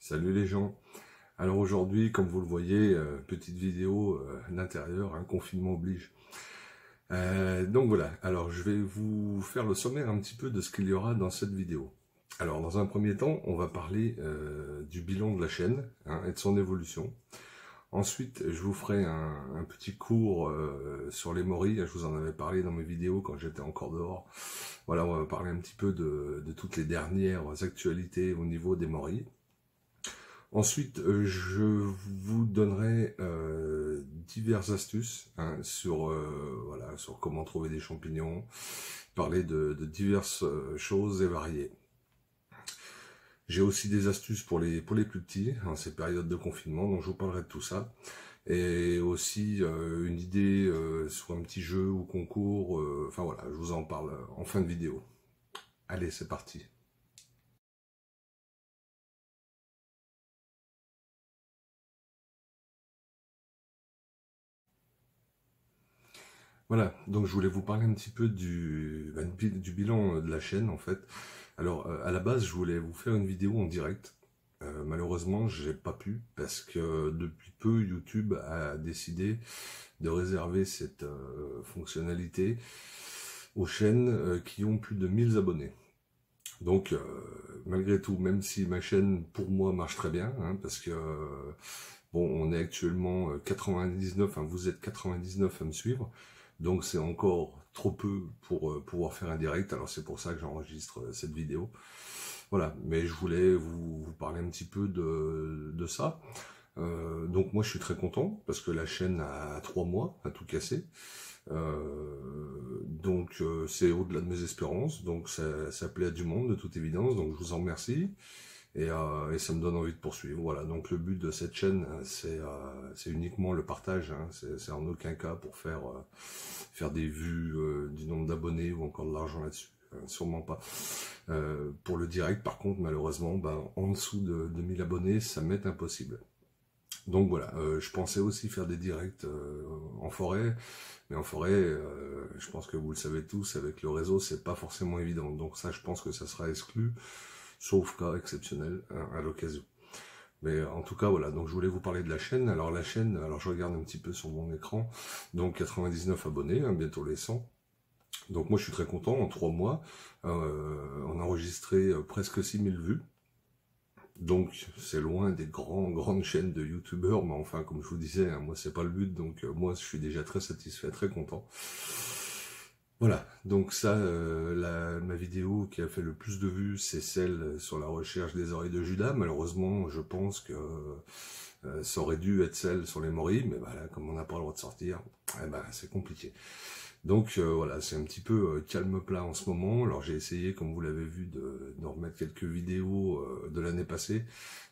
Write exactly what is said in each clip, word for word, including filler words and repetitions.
Salut les gens. Alors aujourd'hui, comme vous le voyez, euh, petite vidéo euh, à l'intérieur, hein, confinement oblige. Euh, donc voilà, alors je vais vous faire le sommaire un petit peu de ce qu'il y aura dans cette vidéo. Alors dans un premier temps, on va parler euh, du bilan de la chaîne hein, et de son évolution. Ensuite, je vous ferai un, un petit cours euh, sur les morilles. Je vous en avais parlé dans mes vidéos quand j'étais encore dehors. Voilà, on va parler un petit peu de, de toutes les dernières actualités au niveau des morilles. Ensuite, je vous donnerai euh, diverses astuces hein, sur euh, voilà, sur comment trouver des champignons, parler de, de diverses choses et variées. J'ai aussi des astuces pour les pour les plus petits en hein, ces périodes de confinement, donc je vous parlerai de tout ça. Et aussi euh, une idée euh, sur un petit jeu ou concours, euh, enfin voilà, je vous en parle en fin de vidéo. Allez, c'est parti. Voilà, donc je voulais vous parler un petit peu du, ben, du bilan de la chaîne en fait. Alors à la base je voulais vous faire une vidéo en direct, euh, malheureusement j'ai pas pu parce que depuis peu YouTube a décidé de réserver cette euh, fonctionnalité aux chaînes euh, qui ont plus de mille abonnés. Donc euh, malgré tout, même si ma chaîne pour moi marche très bien, hein, parce que... Euh, bon, on est actuellement quatre-vingt-dix-neuf, hein, vous êtes quatre-vingt-dix-neuf à me suivre, donc c'est encore trop peu pour euh, pouvoir faire un direct, alors c'est pour ça que j'enregistre euh, cette vidéo. Voilà, mais je voulais vous, vous parler un petit peu de, de ça. Euh, donc moi je suis très content, parce que la chaîne a trois mois, a tout cassé. Euh, donc euh, c'est au-delà de mes espérances, donc ça, ça plaît à du monde de toute évidence, donc je vous en remercie. Et, euh, et ça me donne envie de poursuivre. Voilà, donc le but de cette chaîne, c'est euh, uniquement le partage, hein. C'est en aucun cas pour faire, euh, faire des vues, euh, du nombre d'abonnés ou encore de l'argent là-dessus, euh, sûrement pas. Euh, pour le direct, par contre, malheureusement, ben, en dessous de, de mille abonnés, ça m'est impossible. Donc voilà, euh, je pensais aussi faire des directs euh, en forêt, mais en forêt, euh, je pense que vous le savez tous, avec le réseau, c'est pas forcément évident. Donc ça, je pense que ça sera exclu. Sauf cas exceptionnel à l'occasion. Mais en tout cas, voilà, donc je voulais vous parler de la chaîne. Alors la chaîne, alors je regarde un petit peu sur mon écran, donc quatre-vingt-dix-neuf abonnés, hein, bientôt les cent. Donc moi je suis très content, en trois mois, euh, on a enregistré presque six mille vues. Donc c'est loin des grands, grandes chaînes de youtubeurs, mais enfin comme je vous disais, hein, moi c'est pas le but, donc euh, moi je suis déjà très satisfait, très content. Voilà, donc ça, euh, la, ma vidéo qui a fait le plus de vues, c'est celle sur la recherche des oreilles de Judas. Malheureusement, je pense que euh, ça aurait dû être celle sur les morilles, mais voilà, comme on n'a pas le droit de sortir, eh ben, c'est compliqué. Donc euh, voilà, c'est un petit peu euh, calme plat en ce moment. Alors j'ai essayé, comme vous l'avez vu, de, de remettre quelques vidéos euh, de l'année passée.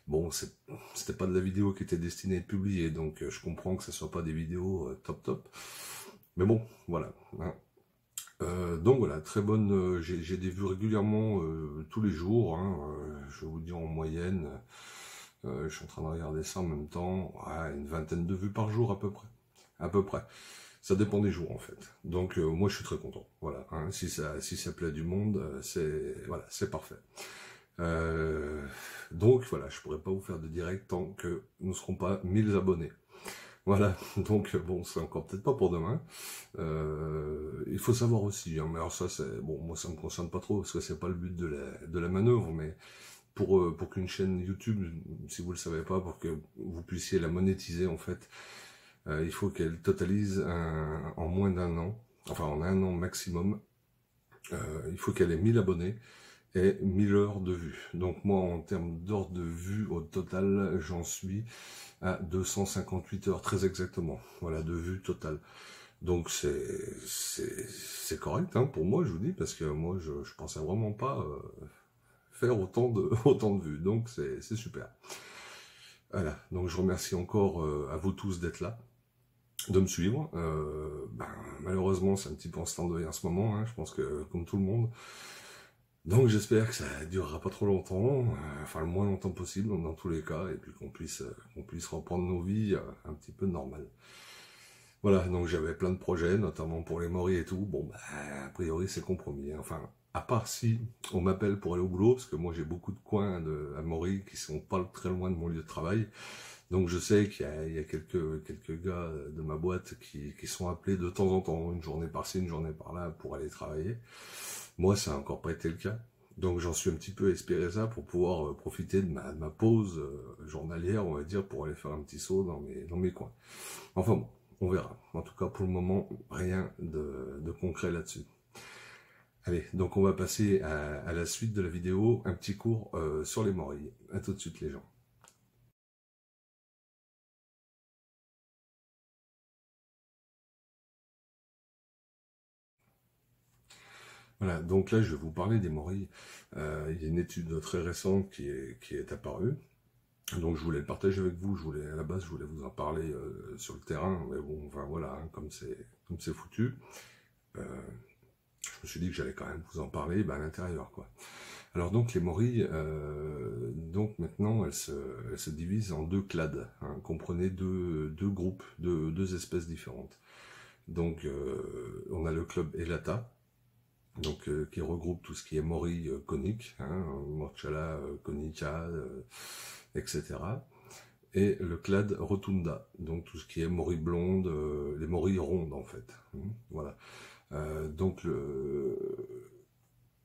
Bon, c'était pas de la vidéo qui était destinée à être publiée, donc euh, je comprends que ce ne soit pas des vidéos euh, top top. Mais bon, voilà. Hein. Euh, donc voilà, très bonne, euh, j'ai des vues régulièrement euh, tous les jours, hein, euh, je vais vous dire en moyenne, euh, je suis en train de regarder ça en même temps, ouais, une vingtaine de vues par jour à peu près, à peu près, ça dépend des jours en fait, donc euh, moi je suis très content, voilà, hein, si ça, si ça plaît du monde, euh, c'est voilà, c'est parfait. Euh, donc voilà, je pourrais pas vous faire de direct tant que nous ne serons pas mille abonnés. Voilà, donc bon, c'est encore peut-être pas pour demain. Euh, il faut savoir aussi, hein, mais alors ça, c'est bon, moi ça me concerne pas trop parce que c'est pas le but de la, de la manœuvre, mais pour pour qu'une chaîne YouTube, si vous le savez pas, pour que vous puissiez la monétiser en fait, euh, il faut qu'elle totalise un, en moins d'un an, enfin en un an maximum, euh, il faut qu'elle ait mille abonnés et mille heures de vues. Donc moi, en termes d'heures de vues au total, j'en suis à deux cent cinquante-huit heures, très exactement. Voilà, de vues totales. Donc c'est c'est correct hein, pour moi, je vous dis, parce que moi, je, je pensais vraiment pas euh, faire autant de, autant de vues. Donc c'est super. Voilà, donc je remercie encore euh, à vous tous d'être là, de me suivre. Euh, ben, malheureusement, c'est un petit peu en stand-by en ce moment, hein, je pense que comme tout le monde. Donc j'espère que ça durera pas trop longtemps, euh, enfin le moins longtemps possible dans tous les cas, et puis qu'on puisse euh, qu'on puisse reprendre nos vies euh, un petit peu normales. Voilà, donc j'avais plein de projets, notamment pour les morilles et tout. Bon, bah, a priori c'est compromis. Hein. Enfin, à part si on m'appelle pour aller au boulot, parce que moi j'ai beaucoup de coins de, à Maury qui sont pas très loin de mon lieu de travail, donc je sais qu'il y, y a quelques quelques gars de ma boîte qui, qui sont appelés de temps en temps, une journée par-ci, une journée par-là, pour aller travailler. Moi ça n'a encore pas été le cas, donc j'en suis un petit peu espéré ça pour pouvoir profiter de ma, de ma pause journalière, on va dire, pour aller faire un petit saut dans mes, dans mes coins. Enfin bon, on verra. En tout cas pour le moment, rien de, de concret là-dessus. Allez, donc on va passer à, à la suite de la vidéo, un petit cours euh, sur les morilles. À tout de suite les gens. Voilà, donc là je vais vous parler des morilles. Euh, il y a une étude très récente qui est, qui est apparue. Donc je voulais le partager avec vous, je voulais, à la base je voulais vous en parler euh, sur le terrain, mais bon, enfin voilà, hein, comme c'est comme c'est foutu. Euh, Je me suis dit que j'allais quand même vous en parler, ben à l'intérieur quoi. Alors donc les morilles, euh, donc maintenant elles se, elles se divisent en deux clades, hein, comprenez deux, deux groupes, deux, deux espèces différentes. Donc euh, on a le club elata, donc euh, qui regroupe tout ce qui est morilles euh, coniques, hein, Morchella euh, conica, euh, et cetera. Et le clade rotunda, donc tout ce qui est morilles blondes, euh, les morilles rondes en fait, hein, voilà. Euh, donc le...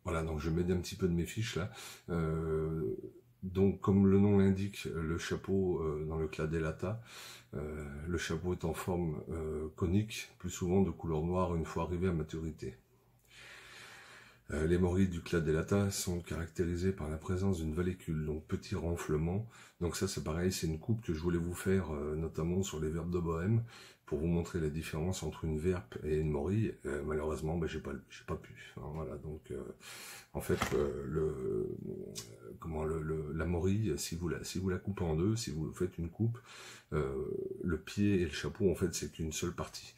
voilà, donc je mets un petit peu de mes fiches là. Euh, donc comme le nom l'indique, le chapeau euh, dans le clade elata, euh, le chapeau est en forme euh, conique, plus souvent de couleur noire une fois arrivé à maturité. Euh, les morilles du clade elata sont caractérisées par la présence d'une vallécule, donc petit renflement. Donc ça c'est pareil, c'est une coupe que je voulais vous faire, euh, notamment sur les verpes de Bohème, pour vous montrer la différence entre une verpe et une morille. Euh, malheureusement, ben, j'ai pas, j'ai pas pu. Hein, voilà, donc euh, en fait, euh, le, comment, le, le, la morille, si vous la, si vous la coupez en deux, si vous faites une coupe, euh, le pied et le chapeau, en fait, c'est qu'une seule partie.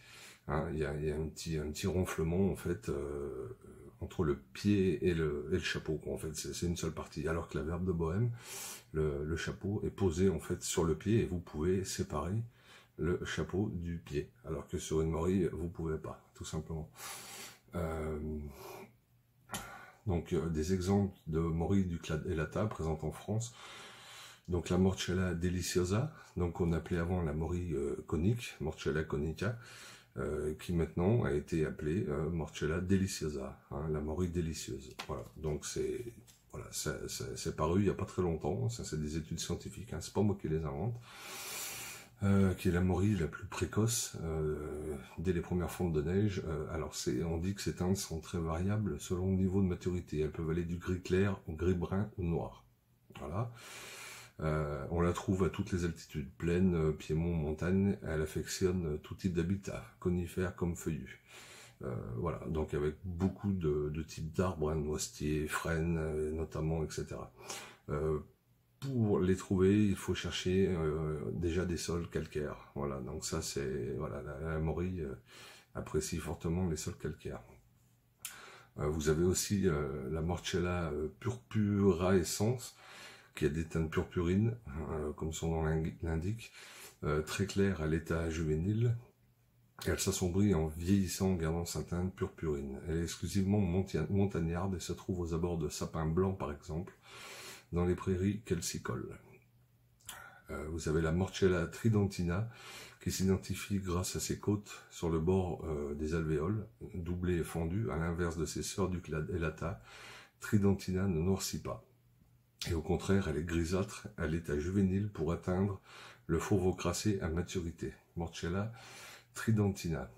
Hein, y a, y a un petit, un petit ronflement en fait. Euh, entre le pied et le, et le chapeau, quoi. En fait, c'est une seule partie, alors que la verpe de Bohème, le, le chapeau est posé, en fait, sur le pied, et vous pouvez séparer le chapeau du pied, alors que sur une morille, vous pouvez pas, tout simplement. Euh, donc, euh, des exemples de morilles du clade elata, présentes en France, donc la Morchella deliciosa, donc on appelait avant la morille euh, conique, Morchella conica, Euh, qui maintenant a été appelée euh, Morchella deliciosa, hein, la morille délicieuse. Voilà, donc c'est voilà, c'est paru il n'y a pas très longtemps, ça c'est des études scientifiques, hein, c'est pas moi qui les invente, euh, qui est la morille la plus précoce euh, dès les premières fontes de neige. Euh, alors on dit que ces teintes sont très variables selon le niveau de maturité, elles peuvent aller du gris clair au gris brun ou noir. Voilà. Euh, on la trouve à toutes les altitudes, plaines, piémont, montagne, elle affectionne tout type d'habitat, conifères comme feuillus. Euh, voilà, donc avec beaucoup de, de types d'arbres, hein, noisetiers, frênes, notamment, et cetera. Euh, pour les trouver, il faut chercher euh, déjà des sols calcaires. Voilà, donc ça c'est, voilà, la, la morille euh, apprécie fortement les sols calcaires. Euh, vous avez aussi euh, la Morchella purpurea essence, qui a des teintes purpurines, euh, comme son nom l'indique, euh, très claire à l'état juvénile. Elle s'assombrit en vieillissant, en gardant sa teinte purpurine. Elle est exclusivement montagnarde et se trouve aux abords de sapins blancs, par exemple, dans les prairies qu'elle s'y colle. Euh, vous avez la Morchella tridentina, qui s'identifie grâce à ses côtes sur le bord euh, des alvéoles, doublée et fendue, à l'inverse de ses sœurs du clade elata. Tridentina ne noircit pas. Et au contraire, elle est grisâtre à l'état juvénile pour atteindre le fauveau crassé à maturité. Morchella tridentina.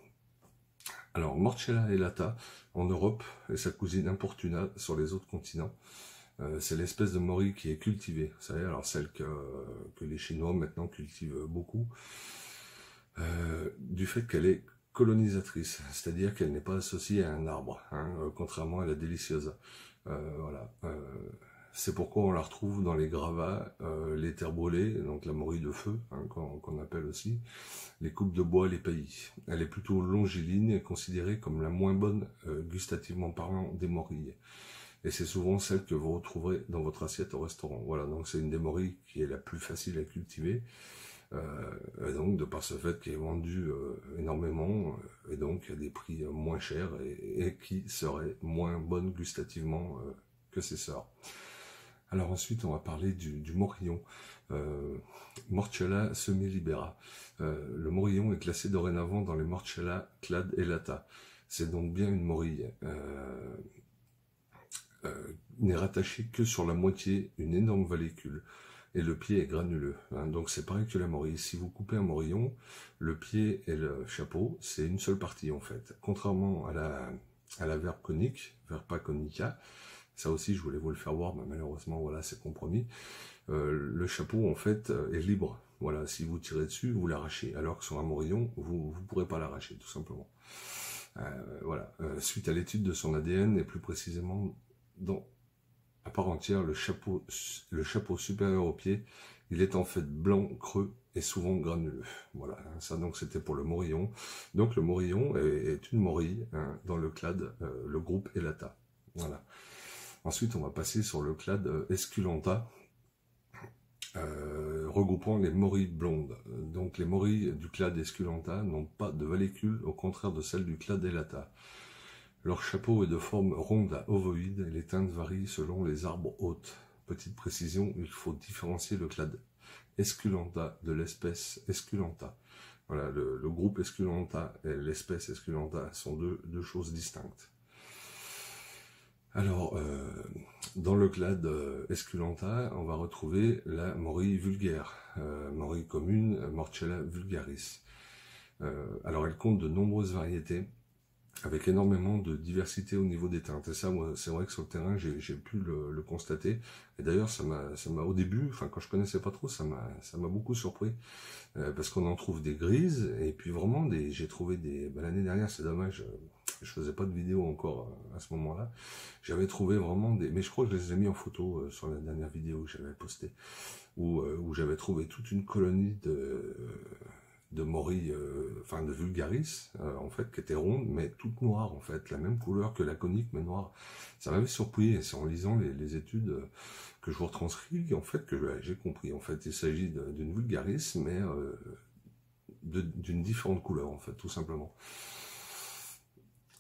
Alors, Morchella elata en Europe et sa cousine importuna sur les autres continents. Euh, c'est l'espèce de morille qui est cultivée. Vous savez, alors celle que, que les Chinois maintenant cultivent beaucoup. Euh, du fait qu'elle est colonisatrice, c'est-à-dire qu'elle n'est pas associée à un arbre, hein, contrairement à la deliciosa. Euh, voilà. Euh, C'est pourquoi on la retrouve dans les gravats, euh, les terres brûlées, donc la morille de feu, hein, qu'on qu'on appelle aussi, les coupes de bois, les paillis. Elle est plutôt longiligne et considérée comme la moins bonne, euh, gustativement parlant, des morilles. Et c'est souvent celle que vous retrouverez dans votre assiette au restaurant. Voilà, donc c'est une des morilles qui est la plus facile à cultiver. Euh, et donc, de par ce fait qu'il est vendu euh, énormément, euh, et donc à des prix euh, moins chers, et, et qui serait moins bonne gustativement euh, que ses sœurs. Alors ensuite, on va parler du, du morillon, euh, Morchella semi-libera. Euh, le morillon est classé dorénavant dans les Morchella elata. C'est donc bien une morille. Euh, euh, n'est rattachée que sur la moitié, une énorme vallécule. Et le pied est granuleux, hein, donc c'est pareil que la morille. Si vous coupez un morillon, le pied et le chapeau, c'est une seule partie en fait. Contrairement à la, à la verpe conique, Verpa conica, ça aussi je voulais vous le faire voir, mais malheureusement voilà c'est compromis. Euh, le chapeau en fait est libre, voilà, si vous tirez dessus, vous l'arrachez, alors que sur un morillon, vous ne pourrez pas l'arracher tout simplement. Euh, voilà. Euh, suite à l'étude de son A D N, et plus précisément dans... à part entière, le chapeau, le chapeau supérieur au pied, il est en fait blanc, creux et souvent granuleux. Voilà, ça donc c'était pour le morillon. Donc le morillon est, est une morille hein, dans le clade, euh, le groupe Elata. Voilà. Ensuite, on va passer sur le clade euh, Esculenta, euh, regroupant les morilles blondes. Donc les morilles du clade Esculenta n'ont pas de vallécule, au contraire de celles du clade Elata. Leur chapeau est de forme ronde à ovoïde et les teintes varient selon les arbres hôtes. Petite précision, il faut différencier le clade Esculenta de l'espèce Esculenta. Voilà, le, le groupe Esculenta et l'espèce Esculenta sont deux, deux choses distinctes. Alors, euh, dans le clade Esculenta, on va retrouver la morille vulgaire, euh, morille commune, Morchella vulgaris. Euh, alors, elle compte de nombreuses variétés, avec énormément de diversité au niveau des teintes. Et ça, c'est vrai que sur le terrain, j'ai pu le, le constater. Et d'ailleurs, ça m'a, au début, enfin quand je connaissais pas trop, ça m'a beaucoup surpris. Euh, parce qu'on en trouve des grises, et puis vraiment, j'ai trouvé des... Ben, l'année dernière, c'est dommage, je, je faisais pas de vidéo encore à ce moment-là. J'avais trouvé vraiment des... Mais je crois que je les ai mis en photo euh, sur la dernière vidéo que j'avais postée, où, euh, où j'avais trouvé toute une colonie de... Euh, de morilles, euh, enfin de vulgaris, euh, en fait, qui était ronde, mais toute noire, en fait, la même couleur que la conique, mais noire. Ça m'avait surpris, et c'est en lisant les, les études que je vous retranscris, en fait, que j'ai compris. En fait, il s'agit d'une vulgaris, mais euh, d'une différente couleur, en fait, tout simplement.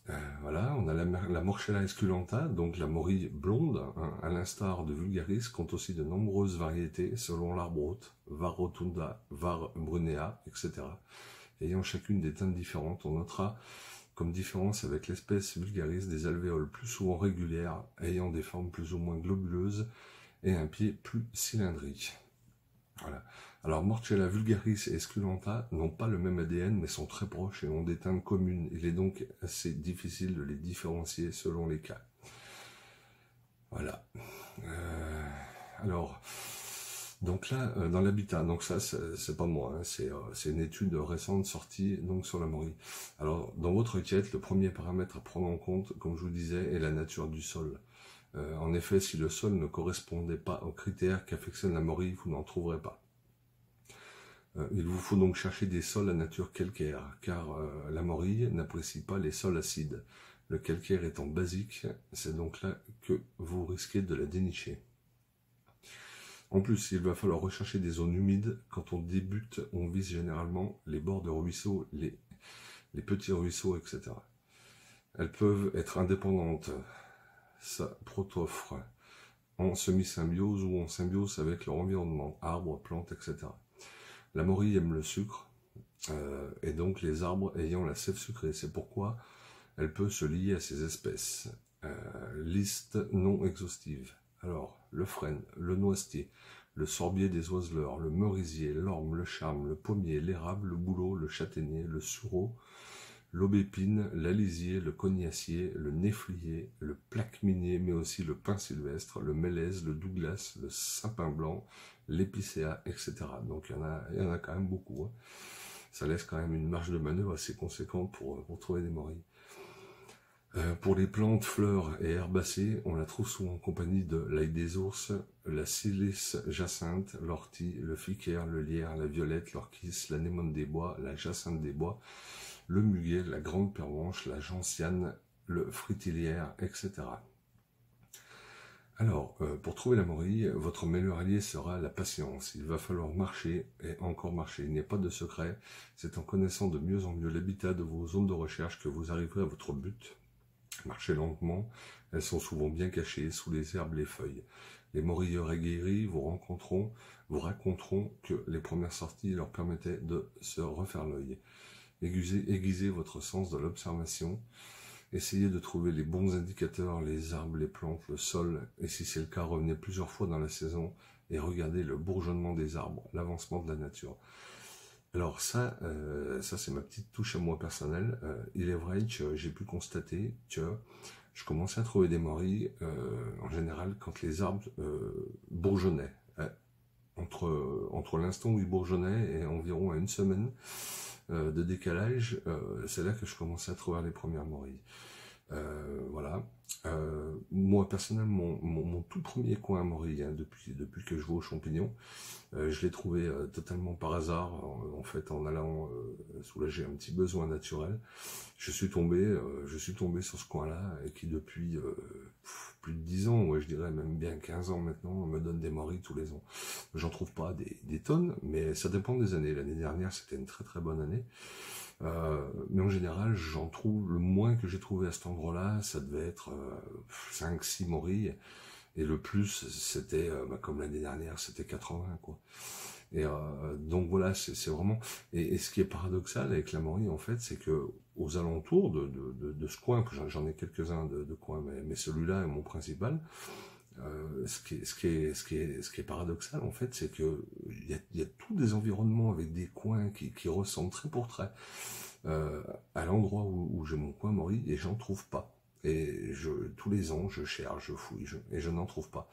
Euh, voilà, on a la, la Morchella esculenta, donc la morille blonde, hein, à l'instar de vulgaris, compte aussi de nombreuses variétés selon l'arbre hôte, var rotunda, var brunea, et cetera. Ayant chacune des teintes différentes, on notera comme différence avec l'espèce vulgaris des alvéoles plus souvent régulières, ayant des formes plus ou moins globuleuses et un pied plus cylindrique. Voilà. Alors Morchella vulgaris et Esculenta n'ont pas le même A D N mais sont très proches et ont des teintes communes. Il est donc assez difficile de les différencier selon les cas. Voilà. Euh, alors, donc là, dans l'habitat, donc ça c'est pas moi, hein, c'est euh, une étude récente sortie donc sur la morille. Alors dans votre requête, le premier paramètre à prendre en compte, comme je vous disais, est la nature du sol. Euh, en effet, si le sol ne correspondait pas aux critères qu'affectionne la morille, vous n'en trouverez pas. Euh, il vous faut donc chercher des sols à nature calcaire, car euh, la morille n'apprécie pas les sols acides. Le calcaire étant basique, c'est donc là que vous risquez de la dénicher. En plus, il va falloir rechercher des zones humides. Quand on débute, on vise généralement les bords de ruisseaux, les, les petits ruisseaux, et cetera. Elles peuvent être indépendantes. Sa protophore en semi-symbiose ou en symbiose avec leur environnement, arbres, plantes, et cetera. La morille aime le sucre, euh, et donc les arbres ayant la sève sucrée, c'est pourquoi elle peut se lier à ces espèces. Euh, liste non exhaustive. Alors, le frêne, le noisetier, le sorbier des oiseleurs, le merisier, l'orme, le charme, le pommier, l'érable, le bouleau, le châtaignier, le sureau, l'aubépine, l'alisier, le cognacier, le néflier, le plaqueminier, mais aussi le pin sylvestre, le mélèze, le douglas, le sapin blanc, l'épicéa, et cetera. Donc il y en a, il y en a quand même beaucoup. Hein. Ça laisse quand même une marge de manœuvre assez conséquente pour, pour trouver des morilles. Euh, pour les plantes, fleurs et herbacées, on la trouve souvent en compagnie de l'ail des ours, la silice jacinthe, l'ortie, le ficaire, le lierre, la violette, l'orchis, l'anémone des bois, la jacinthe des bois, le muguet, la grande pervenche, la gentiane, le fritilière, et cetera. Alors, euh, pour trouver la morille, votre meilleur allié sera la patience. Il va falloir marcher et encore marcher. Il n'y a pas de secret. C'est en connaissant de mieux en mieux l'habitat de vos zones de recherche que vous arriverez à votre but. Marchez lentement. Elles sont souvent bien cachées sous les herbes et les feuilles. Les morilleurs aguerris vous rencontreront, vous raconteront que les premières sorties leur permettaient de se refaire l'œil. Aiguisez, aiguisez votre sens de l'observation. Essayez de trouver les bons indicateurs, les arbres, les plantes, le sol, et si c'est le cas, revenez plusieurs fois dans la saison et regardez le bourgeonnement des arbres, l'avancement de la nature. Alors ça, euh, ça c'est ma petite touche à moi personnelle. Euh, il est vrai que j'ai pu constater que je commençais à trouver des morilles, euh, en général, quand les arbres euh, bourgeonnaient. Euh, entre entre l'instant où ils bourgeonnaient et environ à une semaine euh, de décalage, euh, c'est là que je commençais à trouver les premières morilles. Euh, voilà. Euh, moi, personnellement, mon, mon, mon tout premier coin à morille, hein, depuis, depuis que je vais aux champignons, euh, je l'ai trouvé euh, totalement par hasard, en, en fait, en allant euh, soulager un petit besoin naturel. Je suis tombé, euh, je suis tombé sur ce coin-là, et qui depuis euh, plus de dix ans, ouais, je dirais même bien quinze ans maintenant, me donne des morilles tous les ans. J'en trouve pas des, des tonnes, mais ça dépend des années. L'année dernière, c'était une très très bonne année. Euh, mais en général, j'en trouve le moins que j'ai trouvé à cet endroit-là, ça devait être euh, cinq six morilles, et le plus, c'était, euh, bah, comme l'année dernière, c'était quatre-vingts, quoi. Et euh, donc voilà, c'est vraiment... Et, et ce qui est paradoxal avec la morille, en fait, c'est que aux alentours de, de, de, de ce coin, j'en ai quelques-uns de, de coins, mais, mais celui-là est mon principal, euh, ce, qui, ce, qui est, ce, qui est, ce qui est paradoxal, en fait, c'est que il y a, y a tous des environnements avec des coins qui, qui ressemblent trait pour trait euh, à l'endroit où, où j'ai mon coin morille, et j'en trouve pas. Et je, tous les ans, je cherche, je fouille, je, et je n'en trouve pas.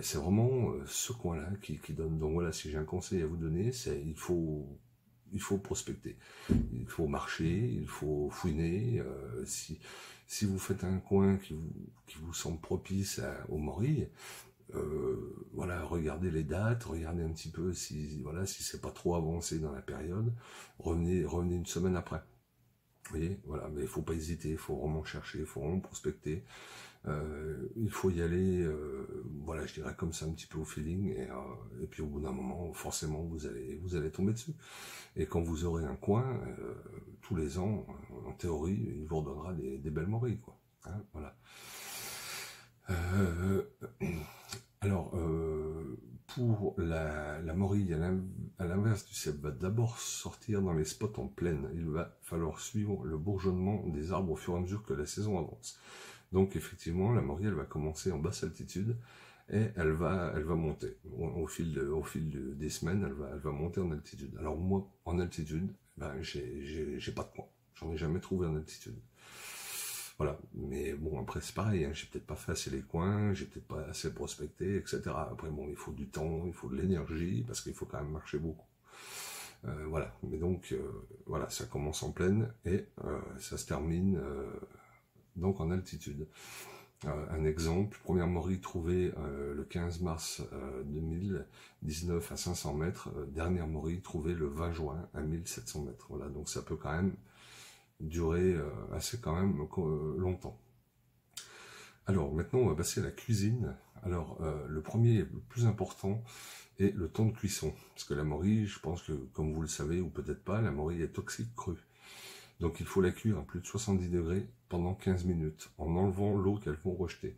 C'est vraiment ce coin-là qui, qui donne. Donc voilà, si j'ai un conseil à vous donner, c'est il faut, il faut prospecter, il faut marcher, il faut fouiner. Euh, si, si vous faites un coin qui vous, qui vous semble propice à, aux morilles, euh, voilà, regardez les dates, regardez un petit peu si voilà si c'est pas trop avancé dans la période. Revenez, revenez une semaine après. Vous voyez, voilà, mais il faut pas hésiter, il faut vraiment chercher, il faut vraiment prospecter. Euh, il faut y aller, euh, voilà, je dirais comme ça un petit peu au feeling, et, euh, et puis au bout d'un moment, forcément, vous allez, vous allez tomber dessus. Et quand vous aurez un coin, euh, tous les ans, en théorie, il vous redonnera des, des belles morilles, quoi. Hein, voilà. Euh, alors, euh, pour la, la morille, à l'inverse du cèpe, va d'abord sortir dans les spots en plaine. Il va falloir suivre le bourgeonnement des arbres au fur et à mesure que la saison avance. Donc effectivement, la morille, elle va commencer en basse altitude et elle va, elle va monter. Au, au fil, de, au fil de, des semaines, elle va, elle va monter en altitude. Alors moi, en altitude, ben, j'ai pas de coin. J'en ai jamais trouvé en altitude. Voilà. Mais bon, après c'est pareil, hein. J'ai peut-être pas fait assez les coins, j'ai peut-être pas assez prospecté, et cetera. Après bon, il faut du temps, il faut de l'énergie, parce qu'il faut quand même marcher beaucoup. Euh, voilà. Mais donc, euh, voilà, ça commence en plaine et euh, ça se termine... Euh, donc en altitude. Euh, un exemple, première morille trouvée euh, le quinze mars euh, deux mille dix-neuf à cinq cents mètres, euh, dernière morille trouvée le vingt juin à mille sept cents mètres. Voilà, donc ça peut quand même durer euh, assez quand même euh, longtemps. Alors maintenant on va passer à la cuisine. Alors euh, le premier, le plus important, est le temps de cuisson. Parce que la morille, je pense que comme vous le savez ou peut-être pas, la morille est toxique crue. Donc il faut la cuire à plus de soixante-dix degrés pendant quinze minutes, en enlevant l'eau qu'elles vont rejeter.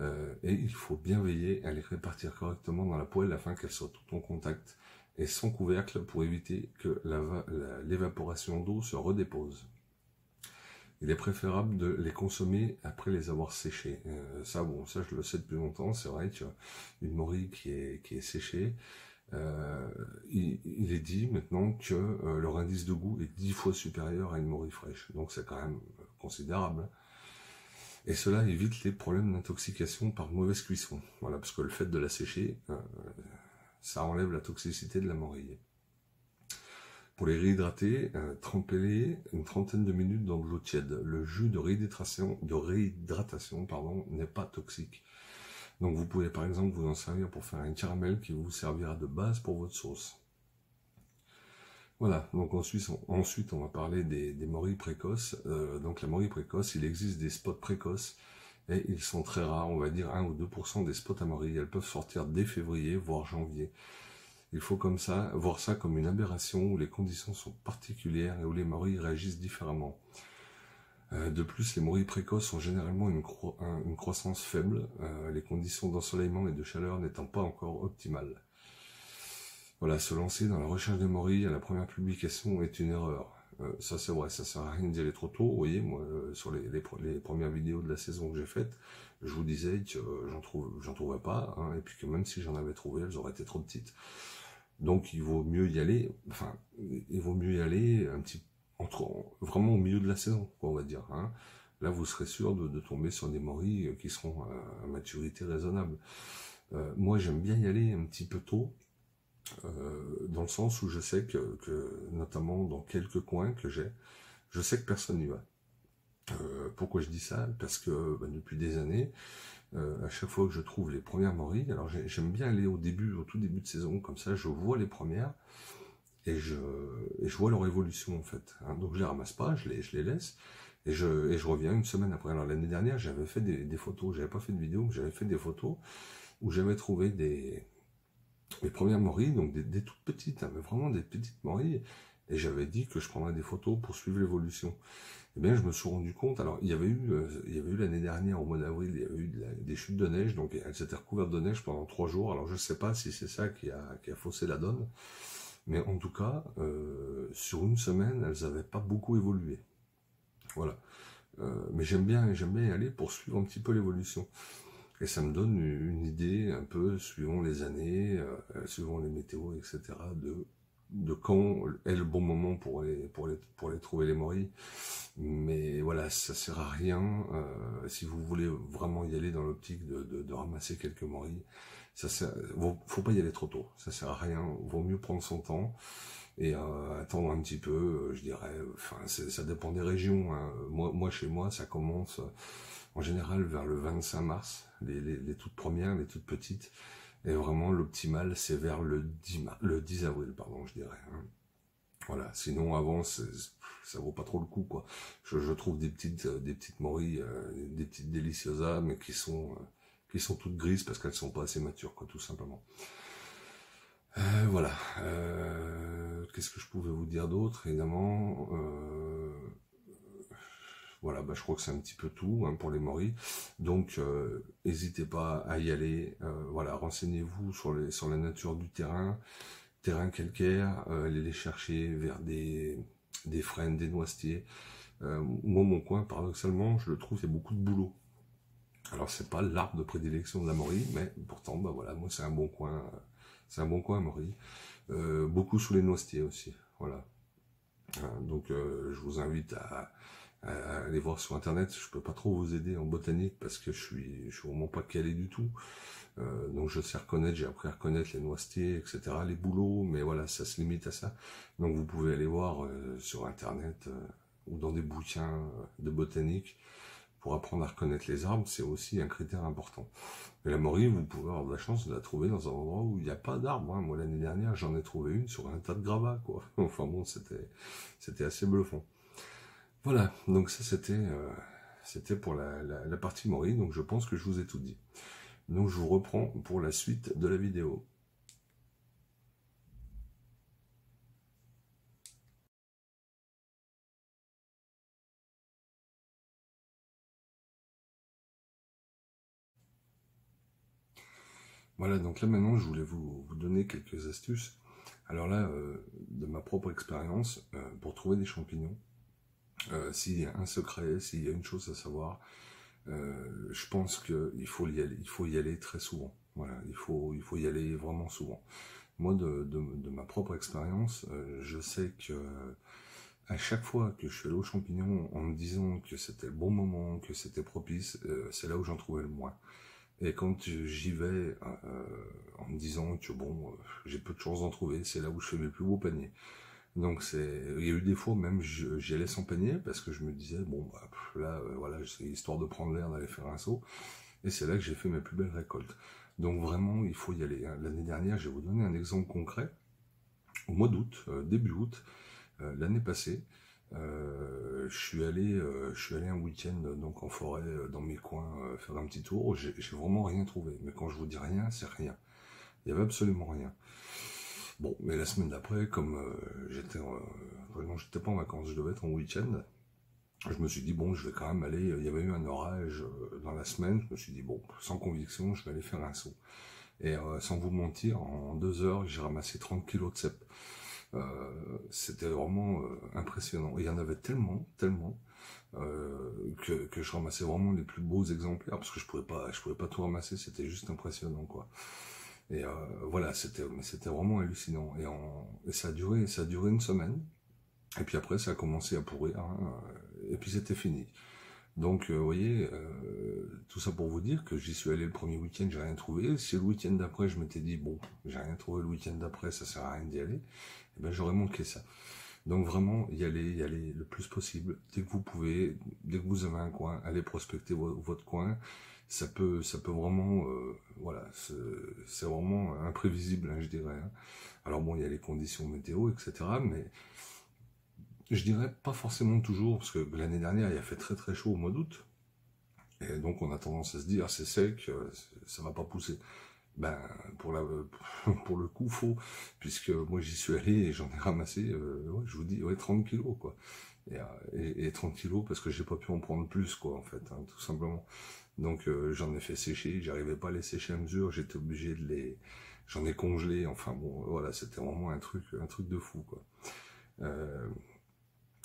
Euh, et il faut bien veiller à les répartir correctement dans la poêle afin qu'elles soient toutes en contact et sans couvercle pour éviter que l'évaporation d'eau se redépose. Il est préférable de les consommer après les avoir séchées. Euh, ça, bon, ça je le sais depuis longtemps, c'est vrai qu'une morille qui est, qui est séchée, Euh, il, il est dit maintenant que euh, leur indice de goût est dix fois supérieur à une morille fraîche, donc c'est quand même considérable, et cela évite les problèmes d'intoxication par mauvaise cuisson. Voilà, parce que le fait de la sécher, euh, ça enlève la toxicité de la morille. Pour les réhydrater, euh, trempez-les une trentaine de minutes dans de l'eau tiède. Le jus de réhydratation, de réhydratation pardon, n'est pas toxique. Donc vous pouvez par exemple vous en servir pour faire un caramel qui vous servira de base pour votre sauce. Voilà, donc ensuite on, ensuite on va parler des, des morilles précoces. Euh, donc la morille précoce, il existe des spots précoces et ils sont très rares, on va dire un ou deux pour cent des spotamories. Elles peuvent sortir dès février, voire janvier. Il faut comme ça voir ça comme une aberration où les conditions sont particulières et où les morilles réagissent différemment. De plus, les morilles précoces ont généralement une, cro une croissance faible, euh, les conditions d'ensoleillement et de chaleur n'étant pas encore optimales. Voilà, se lancer dans la recherche des morilles à la première publication est une erreur. Euh, ça c'est vrai, ça sert à rien d'y aller trop tôt. Vous voyez, moi, euh, sur les, les, les premières vidéos de la saison que j'ai faites, je vous disais que euh, j'en trouve, j'en trouverais pas, hein, et puis que même si j'en avais trouvé, elles auraient été trop petites. Donc il vaut mieux y aller, enfin, il vaut mieux y aller un petit peu, entre, vraiment au milieu de la saison, quoi, on va dire. Hein. Là, vous serez sûr de, de tomber sur des morilles qui seront à, à maturité raisonnable. Euh, moi, j'aime bien y aller un petit peu tôt, euh, dans le sens où je sais que, que notamment dans quelques coins que j'ai, je sais que personne n'y va. Euh, pourquoi je dis ça? Parce que bah, depuis des années, euh, à chaque fois que je trouve les premières morilles, alors j'aime bien aller au début, au tout début de saison, comme ça, je vois les premières. Et je, et je vois leur évolution en fait. Hein, donc je les ramasse pas, je les, je les laisse, et je, et je reviens une semaine après. Alors l'année dernière, j'avais fait des, des photos, j'avais pas fait de vidéo, mais j'avais fait des photos où j'avais trouvé des, des premières morilles, donc des, des toutes petites, hein, mais vraiment des petites morilles, et j'avais dit que je prendrais des photos pour suivre l'évolution. Eh bien, je me suis rendu compte, alors il y avait eu, il y avait eu l'année dernière, au mois d'avril, il y avait eu de la, des chutes de neige, donc elles s'étaient recouvertes de neige pendant trois jours, alors je sais pas si c'est ça qui a, qui a faussé la donne, mais en tout cas, euh, sur une semaine, elles n'avaient pas beaucoup évolué. Voilà. Euh, mais j'aime bien, j'aime bien y aller pour suivre un petit peu l'évolution. Et ça me donne une idée, un peu, suivant les années, euh, suivant les météos, et cetera, de, de quand est le bon moment pour les, pour les, pour les trouver les morilles. Mais voilà, ça sert à rien. Euh, si vous voulez vraiment y aller dans l'optique de, de, de ramasser quelques morilles, ça sert, faut pas y aller trop tôt, ça sert à rien, vaut mieux prendre son temps et euh, attendre un petit peu, je dirais, enfin ça dépend des régions, hein. moi, moi chez moi ça commence en général vers le vingt-cinq mars, les, les, les toutes premières, les toutes petites, et vraiment l'optimal c'est vers le dix avril, pardon, je dirais, hein. Voilà, sinon avant ça vaut pas trop le coup, quoi. Je, je trouve des petites, des petites morilles, des petites déliciosas, mais qui sont... qui sont toutes grises parce qu'elles sont pas assez matures, quoi, tout simplement. Euh, voilà. Euh, Qu'est-ce que je pouvais vous dire d'autre, évidemment. euh, Voilà, bah, je crois que c'est un petit peu tout, hein, pour les morilles. Donc, euh, n'hésitez pas à y aller. Euh, voilà, renseignez-vous sur, les, sur la nature du terrain, terrain calcaire. Euh, allez les chercher vers des, des frênes, des noisetiers. Euh, moi, mon coin, paradoxalement, je le trouve, il y a beaucoup de boulot. Alors c'est pas l'arbre de prédilection de la morille, mais pourtant bah voilà, moi c'est un bon coin, c'est un bon coin morille. Euh, beaucoup sous les noisetiers aussi, voilà. Donc euh, je vous invite à, à aller voir sur internet. Je peux pas trop vous aider en botanique parce que je suis, je suis vraiment pas calé du tout. Euh, donc je sais reconnaître, j'ai appris à reconnaître les noisetiers, et cetera, les bouleaux, mais voilà, ça se limite à ça. Donc vous pouvez aller voir euh, sur internet euh, ou dans des bouquins de botanique. Pour apprendre à reconnaître les arbres, c'est aussi un critère important. Mais la morille, vous pouvez avoir de la chance de la trouver dans un endroit où il n'y a pas d'arbres. Moi, l'année dernière, j'en ai trouvé une sur un tas de gravats, quoi. Enfin bon, c'était c'était assez bluffant. Voilà, donc ça, c'était euh, c'était pour la, la, la partie morille. Donc, je pense que je vous ai tout dit. Donc, je vous reprends pour la suite de la vidéo. Voilà, donc là maintenant je voulais vous, vous donner quelques astuces. Alors là, euh, de ma propre expérience, euh, pour trouver des champignons, euh, s'il y a un secret, s'il y a une chose à savoir, euh, je pense qu'il faut y aller, il faut y aller très souvent. Voilà, il faut, il faut y aller vraiment souvent. Moi, de, de, de ma propre expérience, euh, je sais que euh, à chaque fois que je suis allé aux champignons en me disant que c'était le bon moment, que c'était propice, euh, c'est là où j'en trouvais le moins. Et quand j'y vais euh, en me disant que bon, euh, j'ai peu de chance d'en trouver, c'est là où je fais mes plus beaux paniers. Donc c'est, il y a eu des fois même j'y allais sans panier parce que je me disais bon bah, là euh, voilà, c'est histoire de prendre l'air, d'aller faire un saut. Et c'est là que j'ai fait mes plus belles récoltes. Donc vraiment il faut y aller. L'année dernière, je vais vous donner un exemple concret. Au mois d'août, euh, début août, euh, l'année passée, Euh, je suis allé, euh, je suis allé un week-end donc en forêt, euh, dans mes coins, euh, faire un petit tour. J'ai vraiment rien trouvé. Mais quand je vous dis rien, c'est rien. Il n'y avait absolument rien. Bon, mais la semaine d'après, comme euh, j'étais, euh, vraiment, j'étais pas en vacances, je devais être en week-end. Je me suis dit bon, je vais quand même aller. Il y avait eu un orage euh, dans la semaine. Je me suis dit bon, sans conviction, je vais aller faire un saut. Et euh, sans vous mentir, en deux heures, j'ai ramassé trente kilos de cèpes. Euh, c'était vraiment euh, impressionnant. Et il y en avait tellement, tellement euh, que, que je ramassais vraiment les plus beaux exemplaires parce que je pouvais pas, je pouvais pas tout ramasser. C'était juste impressionnant, quoi. Et euh, voilà, c'était, c'était vraiment hallucinant. Et, en, et ça a duré, ça a duré une semaine. Et puis après, ça a commencé à pourrir. Hein, et puis c'était fini. Donc, euh, vous voyez, euh, tout ça pour vous dire que j'y suis allé le premier week-end, j'ai rien trouvé. Si le week-end d'après, je m'étais dit, bon, j'ai rien trouvé le week-end d'après, ça sert à rien d'y aller, eh ben, j'aurais manqué ça. Donc, vraiment, y aller, y aller le plus possible. Dès que vous pouvez, dès que vous avez un coin, allez prospecter vo votre coin. Ça peut, ça peut vraiment, euh, voilà, c'est vraiment imprévisible, hein, je dirais. Hein. Alors bon, il y a les conditions météo, et cetera, mais... je dirais pas forcément toujours, parce que l'année dernière, il a fait très très chaud au mois d'août. Et donc, on a tendance à se dire, c'est sec, ça va pas pousser. Ben, pour, la, pour le coup, faux. Puisque moi, j'y suis allé et j'en ai ramassé, euh, ouais, je vous dis, ouais, trente kilos, quoi. Et, et, et trente kilos, parce que j'ai pas pu en prendre plus, quoi, en fait, hein, tout simplement. Donc, euh, j'en ai fait sécher, j'arrivais pas à les sécher à mesure, j'étais obligé de les... j'en ai congelé, enfin bon, voilà, c'était vraiment un truc, un truc de fou, quoi. Euh...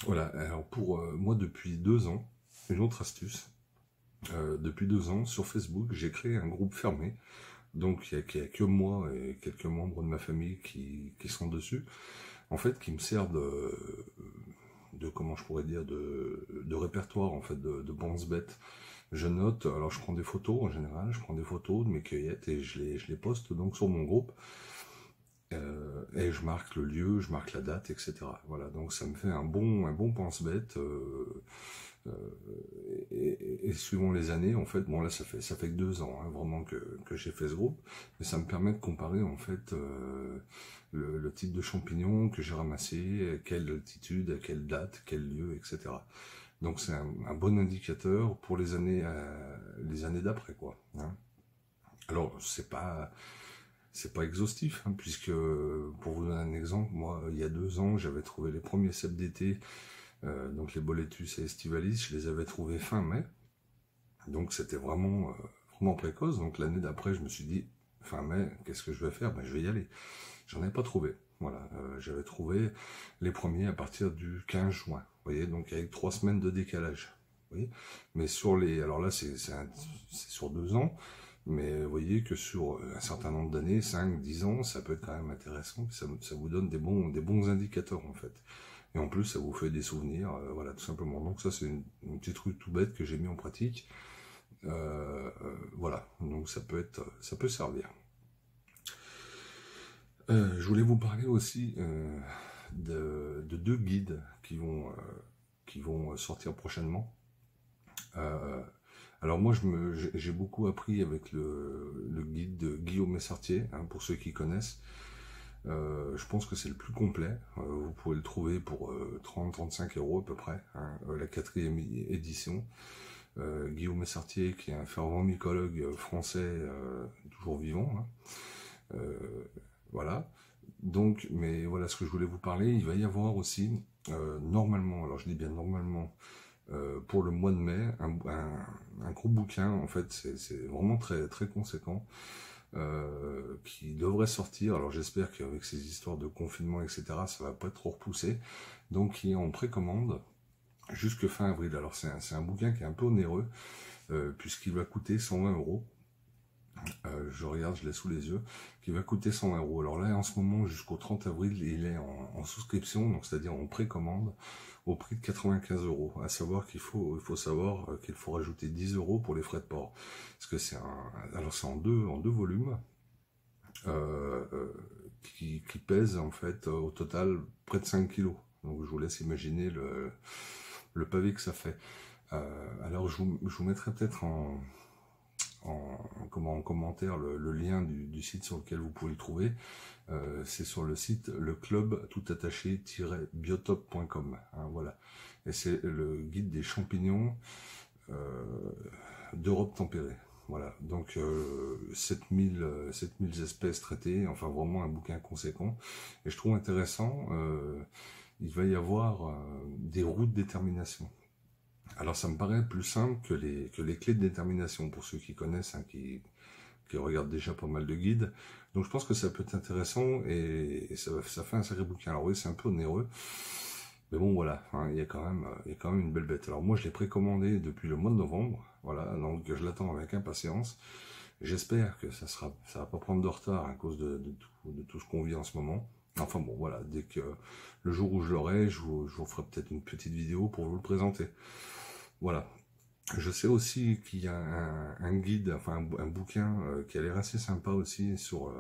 Voilà, alors pour euh, moi depuis deux ans, une autre astuce, euh, depuis deux ans sur Facebook, j'ai créé un groupe fermé, donc il n'y a, a que moi et quelques membres de ma famille qui, qui sont dessus, en fait qui me servent de, de comment je pourrais dire, de, de répertoire en fait, de, de pense-bête. Je note, alors je prends des photos en général, je prends des photos de mes cueillettes et je les, je les poste donc sur mon groupe. Euh, et je marque le lieu, je marque la date, et cetera. Voilà, donc ça me fait un bon, un bon pense-bête. Euh, euh, et, et, et suivant les années, en fait, bon là ça fait, ça fait que deux ans, hein, vraiment que, que j'ai fait ce groupe, mais ça me permet de comparer en fait euh, le, le type de champignons que j'ai ramassé, quelle altitude, à quelle date, quel lieu, et cetera. Donc c'est un, un bon indicateur pour les années, euh, les années d'après, quoi. Hein. Alors c'est pas C'est pas exhaustif, hein, puisque, pour vous donner un exemple, moi, il y a deux ans, j'avais trouvé les premiers cèpes d'été, euh, donc les Boletus aestivalis, je les avais trouvés fin mai, donc c'était vraiment, euh, vraiment précoce, donc l'année d'après, je me suis dit, fin mai, qu'est-ce que je vais faire? Ben, je vais y aller. J'en ai pas trouvé, voilà, euh, j'avais trouvé les premiers à partir du quinze juin, vous voyez, donc avec trois semaines de décalage, vous voyez, mais sur les, alors là, c'est sur deux ans, mais vous voyez que sur un certain nombre d'années, cinq, dix ans, ça peut être quand même intéressant, ça, ça vous donne des bons, des bons indicateurs en fait. Et en plus, ça vous fait des souvenirs, euh, voilà, tout simplement. Donc ça, c'est une, une petite truc tout bête que j'ai mis en pratique. Euh, euh, voilà, donc ça peut être, ça peut servir. Euh, je voulais vous parler aussi euh, de, de deux guides qui vont, euh, qui vont sortir prochainement. Euh, Alors moi, j'ai beaucoup appris avec le, le guide de Guillaume Messartier, hein, pour ceux qui connaissent. Euh, je pense que c'est le plus complet. Euh, vous pouvez le trouver pour euh, trente à trente-cinq euros à peu près, hein, la quatrième édition. Euh, Guillaume Messartier, qui est un fervent mycologue français, euh, toujours vivant. Hein. Euh, voilà. Donc, mais voilà ce que je voulais vous parler. Il va y avoir aussi, euh, normalement, alors je dis bien normalement, Euh, pour le mois de mai, un, un, un gros bouquin, en fait, c'est vraiment très très conséquent, euh, qui devrait sortir. Alors j'espère qu'avec ces histoires de confinement, et cetera, ça va pas être trop repoussé. Donc qui est en précommande jusque fin avril. Alors c'est un, un bouquin qui est un peu onéreux, euh, puisqu'il va coûter cent vingt euros. Euh, je regarde, je l'ai sous les yeux, qui va coûter cent vingt euros. Alors là, en ce moment, jusqu'au trente avril, il est en, en souscription, donc c'est-à-dire en précommande, au prix de quatre-vingt-quinze euros. À savoir qu'il faut, il faut savoir qu'il faut rajouter dix euros pour les frais de port, parce que c'est un, alors c'est en deux, en deux volumes, euh, qui, qui pèse en fait au total près de cinq kilos. Donc je vous laisse imaginer le, le pavé que ça fait. Euh, alors je vous, je vous mettrai peut-être en en, comment, en commentaire le, le lien du, du site sur lequel vous pouvez le trouver. Euh, c'est sur le site le club tout attaché-biotope point com. Hein, voilà. Et c'est le guide des champignons euh, d'Europe tempérée. Voilà, donc euh, sept mille espèces traitées, enfin vraiment un bouquin conséquent. Et je trouve intéressant, euh, il va y avoir euh, des routes de détermination. Alors ça me paraît plus simple que les, que les clés de détermination, pour ceux qui connaissent, hein, qui, qui regardent déjà pas mal de guides. Donc je pense que ça peut être intéressant et, et ça, ça fait un sacré bouquin. Alors oui, c'est un peu onéreux. Mais bon voilà, hein, il y a quand même, il y a quand même une belle bête. Alors moi je l'ai précommandé depuis le mois de novembre, voilà, donc je l'attends avec impatience. J'espère que ça sera, ça va pas prendre de retard à cause de, de, tout, de tout ce qu'on vit en ce moment. Enfin bon voilà, dès que le jour où je l'aurai, je vous, je vous ferai peut-être une petite vidéo pour vous le présenter. Voilà. Je sais aussi qu'il y a un, un guide, enfin un, un bouquin euh, qui a l'air assez sympa aussi sur. Euh,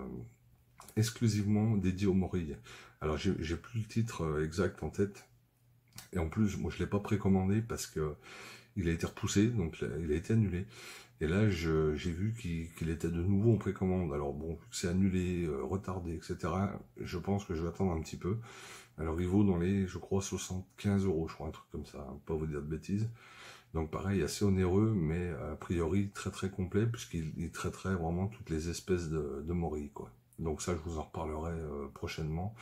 exclusivement dédié aux morilles. Alors j'ai plus le titre exact en tête. Et en plus, moi je l'ai pas précommandé parce que il a été repoussé, donc il a été annulé. Et là, j'ai vu qu'il qu'il était de nouveau en précommande. Alors bon, c'est annulé, euh, retardé, et cetera. Je pense que je vais attendre un petit peu. Alors il vaut dans les, je crois, soixante-quinze euros, je crois, un truc comme ça, hein, pas vous dire de bêtises. Donc pareil, assez onéreux, mais a priori très très complet, puisqu'il traiterait vraiment toutes les espèces de, de morilles, quoi. Donc ça, je vous en reparlerai euh, prochainement,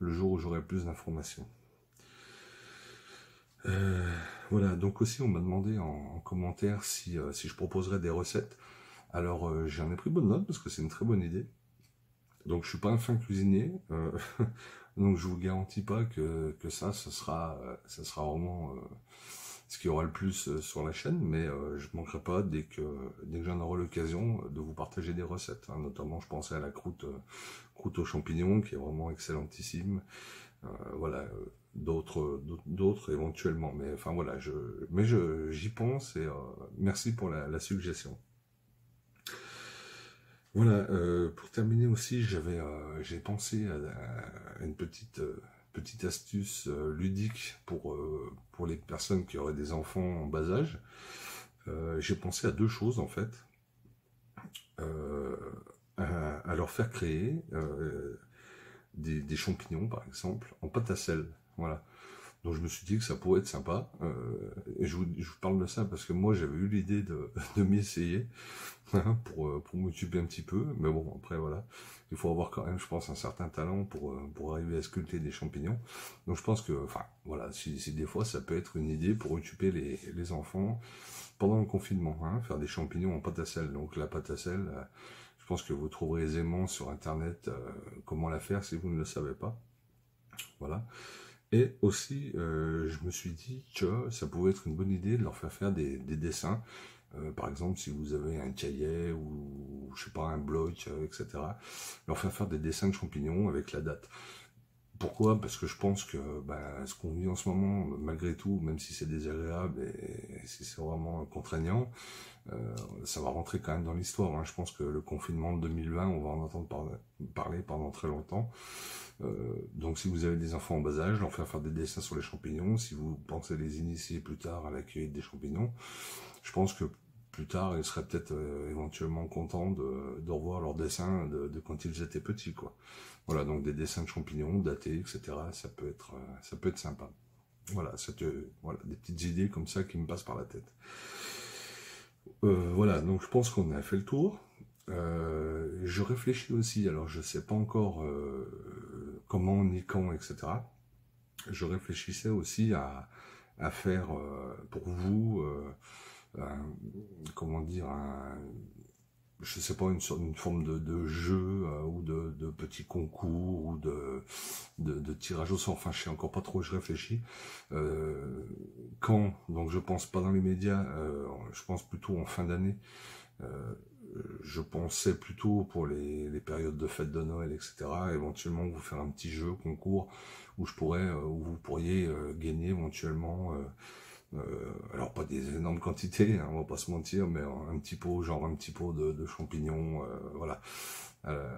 le jour où j'aurai plus d'informations. Euh, voilà, donc aussi on m'a demandé en, en commentaire si, euh, si je proposerais des recettes. Alors euh, j'en ai pris bonne note parce que c'est une très bonne idée. Donc je suis pas un fin cuisinier, euh, donc je vous garantis pas que, que ça, ce sera, euh, ça sera vraiment euh, ce qui aura le plus euh, sur la chaîne, mais euh, je manquerai pas dès que, dès que j'en aurai l'occasion de vous partager des recettes. Hein. Notamment, je pensais à la croûte, euh, croûte aux champignons qui est vraiment excellentissime. Euh, voilà. Euh, d'autres d'autres éventuellement, mais enfin voilà, je mais je j'y pense et euh, merci pour la, la suggestion. Voilà, euh, pour terminer aussi, j'avais euh, j'ai pensé à, à une petite euh, petite astuce euh, ludique pour euh, pour les personnes qui auraient des enfants en bas âge. Euh, j'ai pensé à deux choses en fait, euh, à, à leur faire créer euh, des, des champignons par exemple en pâte à sel. Voilà, donc je me suis dit que ça pourrait être sympa, euh, et je vous, je vous parle de ça parce que moi j'avais eu l'idée de, de m'y essayer, hein, pour, pour m'occuper un petit peu, mais bon après voilà, il faut avoir quand même je pense un certain talent pour, pour arriver à sculpter des champignons, donc je pense que, enfin voilà, si, si des fois ça peut être une idée pour occuper les, les enfants pendant le confinement, hein, faire des champignons en pâte à sel, donc la pâte à sel, je pense que vous trouverez aisément sur internet euh, comment la faire si vous ne le savez pas, voilà. Et aussi, euh, je me suis dit que ça pouvait être une bonne idée de leur faire faire des, des dessins. Euh, par exemple, si vous avez un cahier ou, je sais pas, un bloc, euh, et cetera. Leur faire faire des dessins de champignons avec la date. Pourquoi? Parce que je pense que ben, ce qu'on vit en ce moment, malgré tout, même si c'est désagréable et, et si c'est vraiment contraignant, euh, ça va rentrer quand même dans l'histoire. Hein. Je pense que le confinement de deux mille vingt, on va en entendre par parler pendant très longtemps. Euh, donc si vous avez des enfants en bas âge, leur faire faire des dessins sur les champignons. Si vous pensez les initier plus tard à la cueillette des champignons, je pense que plus tard, ils seraient peut-être euh, éventuellement contents de, de revoir leurs dessins de, de quand ils étaient petits, quoi. Voilà, donc des dessins de champignons datés, et cetera. Ça peut être, euh, ça peut être sympa. Voilà, cette, euh, voilà, des petites idées comme ça qui me passent par la tête. Euh, voilà, donc je pense qu'on a fait le tour. Euh, je réfléchis aussi, alors je sais pas encore euh, comment ni quand, et cetera. Je réfléchissais aussi à, à faire euh, pour vous. Euh, Un, comment dire, un, je sais pas, une, une forme de, de jeu euh, ou de, de petit concours ou de, de, de tirage au sort, enfin je sais encore pas trop, je réfléchis. Euh, quand, donc je pense pas dans les médias, euh, je pense plutôt en fin d'année, euh, je pensais plutôt pour les, les périodes de fête de Noël, et cetera, éventuellement vous faire un petit jeu, concours, où je pourrais, euh, où vous pourriez euh, gagner éventuellement... Euh, Euh, alors pas des énormes quantités, hein, on va pas se mentir, mais un petit pot, genre un petit pot de, de champignons, euh, voilà. Euh,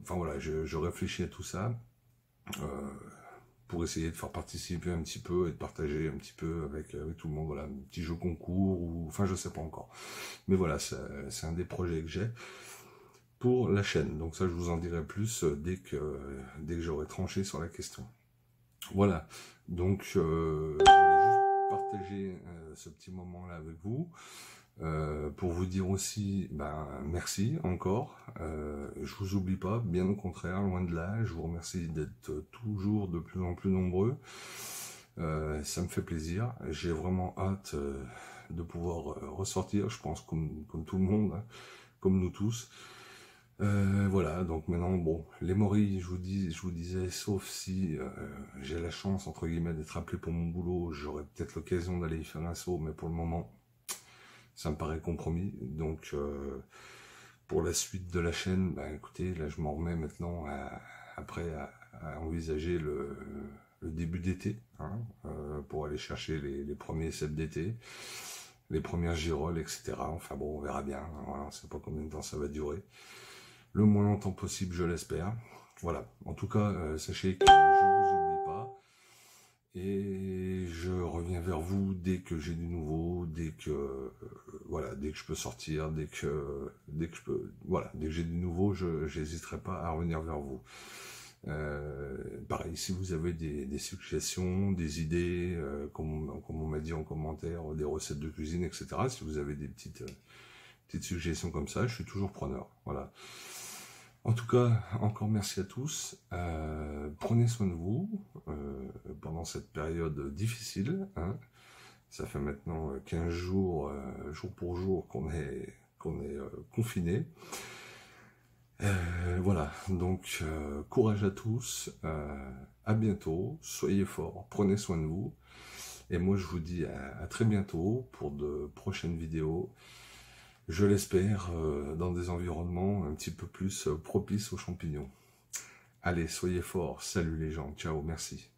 enfin voilà, je, je réfléchis à tout ça. Euh, pour essayer de faire participer un petit peu et de partager un petit peu avec, avec tout le monde, voilà, un petit jeu concours, ou enfin je sais pas encore. Mais voilà, c'est un des projets que j'ai pour la chaîne. Donc ça, je vous en dirai plus dès que, dès que j'aurai tranché sur la question. Voilà, donc euh, je voulais juste partager euh, ce petit moment-là avec vous. Euh, pour vous dire aussi, ben, merci encore, euh, je vous oublie pas, bien au contraire, loin de là, je vous remercie d'être toujours de plus en plus nombreux, euh, ça me fait plaisir, j'ai vraiment hâte euh, de pouvoir euh, ressortir, je pense comme, comme tout le monde, hein, comme nous tous, euh, voilà, donc maintenant, bon, les morilles, je vous dis, je vous disais, sauf si euh, j'ai la chance, entre guillemets, d'être appelé pour mon boulot, j'aurai peut-être l'occasion d'aller y faire un saut, mais pour le moment, ça me paraît compromis, donc euh, pour la suite de la chaîne, bah, écoutez, là je m'en remets maintenant à, après à, à envisager le, le début d'été, hein, euh, pour aller chercher les, les premiers cèpes d'été, les premières girolles, et cetera. Enfin bon, on verra bien, hein, voilà, on ne sait pas combien de temps ça va durer, le moins longtemps possible, je l'espère. Voilà, en tout cas, euh, sachez que je vous oublie pas, et je reviens vers vous dès que j'ai du nouveau, dès que euh, voilà, dès que je peux sortir, dès que dès que je peux, voilà, dès que j'ai du nouveau, je j'hésiterai pas à revenir vers vous. Euh, pareil, si vous avez des, des suggestions, des idées, euh, comme, comme on m'a dit en commentaire, des recettes de cuisine, et cetera. Si vous avez des petites euh, petites suggestions comme ça, je suis toujours preneur. Voilà. En tout cas, encore merci à tous, euh, prenez soin de vous euh, pendant cette période difficile, hein. Ça fait maintenant quinze jours, euh, jour pour jour, qu'on est, qu'on est euh, confinés. Euh, voilà, donc euh, courage à tous, euh, à bientôt, soyez forts, prenez soin de vous, et moi je vous dis à, à très bientôt pour de prochaines vidéos. Je l'espère, euh, dans des environnements un petit peu plus euh, propices aux champignons. Allez, soyez forts, salut les gens, ciao, merci.